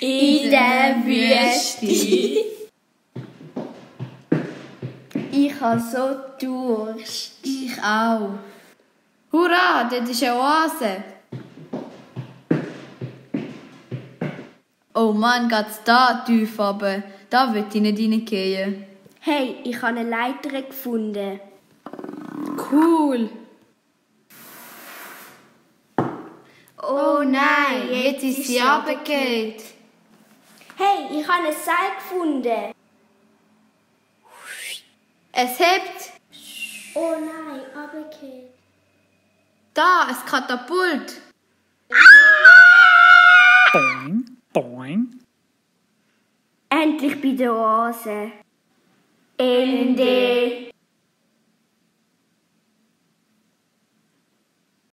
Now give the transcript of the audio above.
in der Wüste. Ich habe so Durst. Ich auch. Hurra, dort ist eine Oase. Oh Mann, geht's da tief runter. Da will ich nicht reingehen. Hey, ich habe eine Leiter gefunden. Cool. Oh nein, jetzt ist sie runtergefallen. Hey, ich habe ein Seil gefunden. Es hebt. Oh nein, runtergefallen. Da, ein Katapult. Ah! Boing, boing. Endlich bei der Oase. Ende.